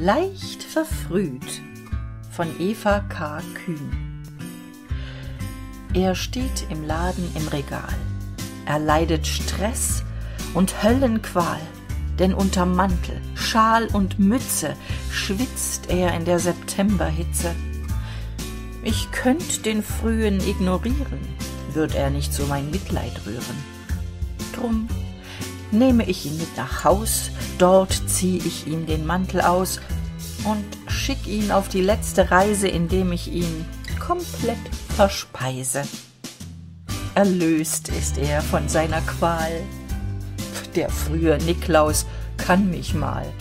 leicht verfrüht von Eva K. Kühn. Er steht im Laden im Regal. Er leidet Stress und Höllenqual, denn unter Mantel, Schal und Mütze schwitzt er in der Septemberhitze. Ich könnt den Frühen ignorieren, würd er nicht so mein Mitleid rühren. Drum nehme ich ihn mit nach Haus, dort zieh ich ihm den Mantel aus und schick ihn auf die letzte Reise, indem ich ihn komplett verspeise. Erlöst ist er von seiner Qual. Der frühe Niklaus kann mich mal.